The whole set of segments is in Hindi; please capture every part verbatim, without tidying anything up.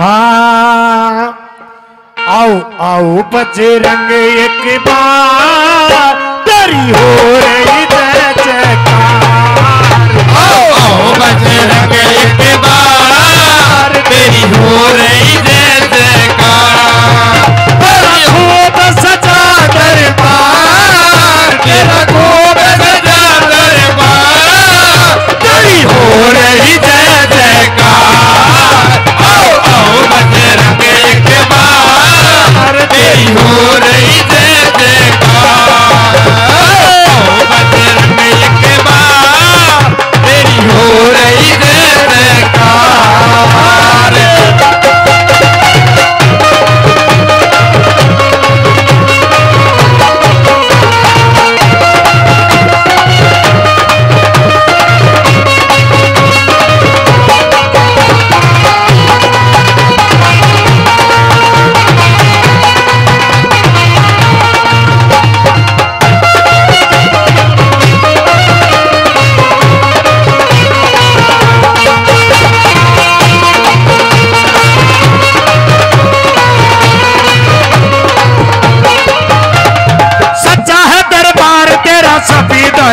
हाँ आओ आओ बजरंग एक बार तेरी हो रही जय जयकार। आओ आओ बजरंग एक बार तेरी हो रही जय जयकार। तेरा गोद सजा दरबार, तेरा गोद सजा दरबार, तेरी हो रही जय जयकार। आओ आओ बजरंग एक बार तेरी हो रही जय जयकार। आओ बजरंग एक बार तेरी हो रही जय जयकार।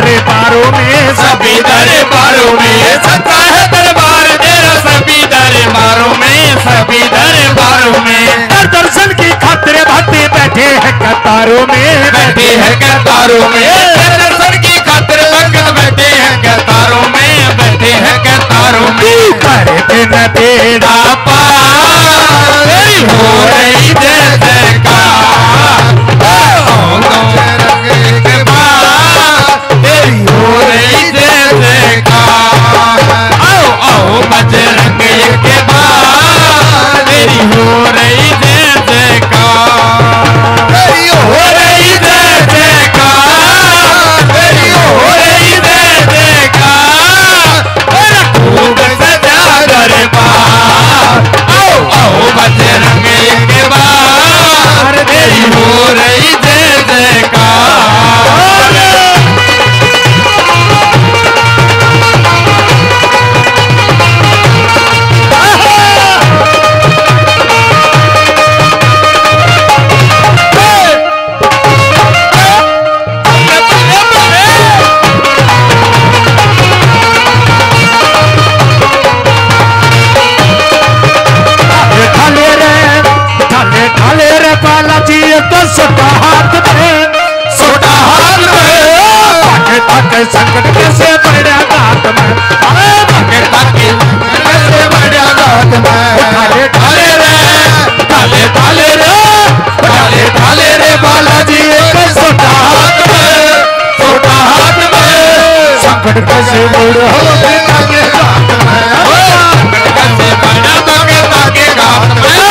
दरबारों में सभी दरबारों में सच्चा है दरबार तेरा, सभी दरबारों में सभी दरबारों में। हर दर्शन की खातिर भक्ति बैठे हैं कतारों में, बैठे हैं कतारों में। हर दर्शन की खातिर भक्त बैठे हैं कतारों में, बैठे हैं कतारों में। कर बिन बेड़ा पार तेरी हो रही जय जयकार। बजरंग के बार तेरी हो रही जय जयकार, तेरी हो रही जय जयकार, तेरी हो रही जय जयकार। तेरा खूब सजा दरबार, आओ आओ बजरंग के बार तेरी हो रही जय जयकार। संकट कैसे बढ़िया दात में, अरे धके धके कैसे बढ़िया दात में। ढाले ढाले रे ढाले ढाले रे ढाले ढाले रे बालाजी छोटा हाथ में, छोटा हाथ में संकट कैसे बढ़िया दागे दात में, संकट कैसे बढ़िया दागे दागे दात में।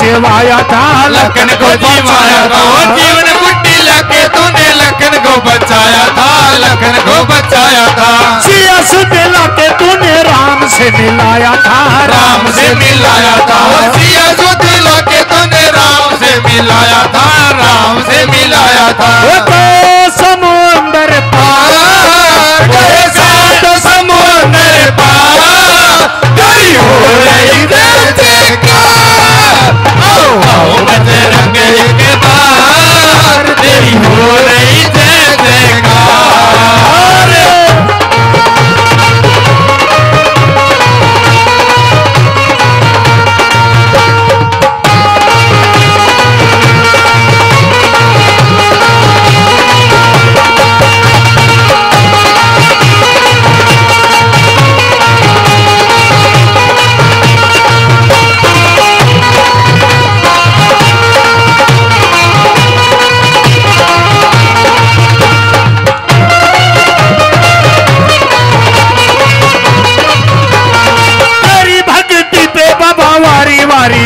जीवाया था लखन को जीवाया था, जीवन बुद्धि लगे तूने लखन को बचाया था, लखन को बचाया था। सिया सुते लाके तूने राम से मिलाया था, राम से मिलाया था। सिया सुते लाके तूने राम से मिलाया था, राम से मिलाया था। गए समुंदर पार, गए सात समुंदर पार तेरी हो रही जय जयकार। आओ आओ बजरंग के बार तेरी हो रही जय जयकार।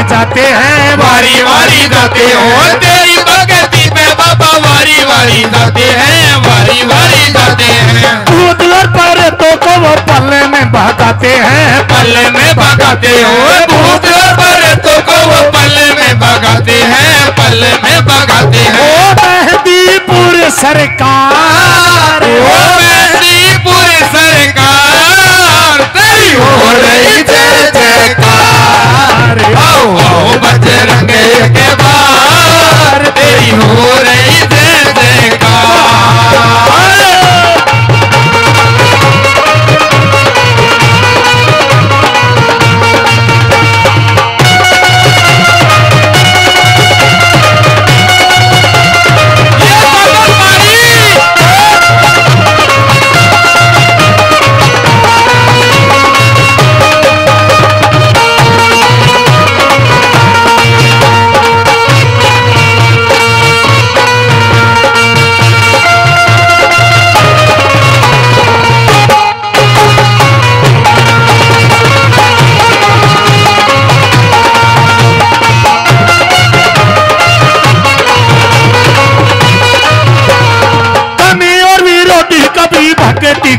जाते हैं वारी वारी जाते हो तेरी भक्ति में बाबा, वारी वारी जाते हैं वारी वारी। वो पल्ले में भगाते हैं, पल्ले में भगाते हैं भूत प्रेतों को, वो पल्ले में भगाते हैं, पल्ले में भगाते हैं। ओ मेहदीपुर सरकार, ओ मेहदीपुर सरकार तेरी हो रही जय जयकार। आओ आओ बजरंग के बार तेरी हो रही जय जयकार।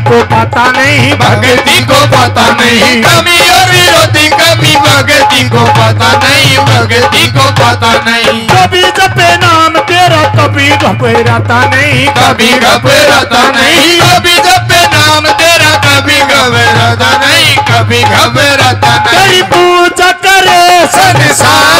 को पता नहीं, भगती को पता नहीं, कमी और विरोधी कभी भगती को पता नहीं, भगती को पता नहीं। कभी जपे नाम तेरा कभी घबराता नहीं, कभी घबराता नहीं, कभी जपे नाम तेरा कभी घबराता नहीं, कभी घबराता नहीं। तेरी पूजा करे संसार